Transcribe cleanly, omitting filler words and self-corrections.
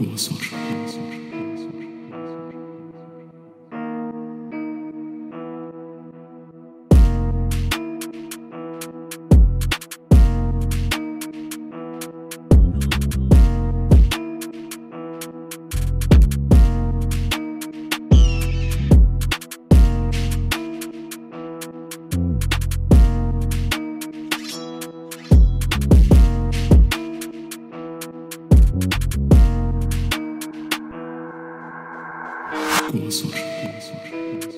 kursor. Kursor.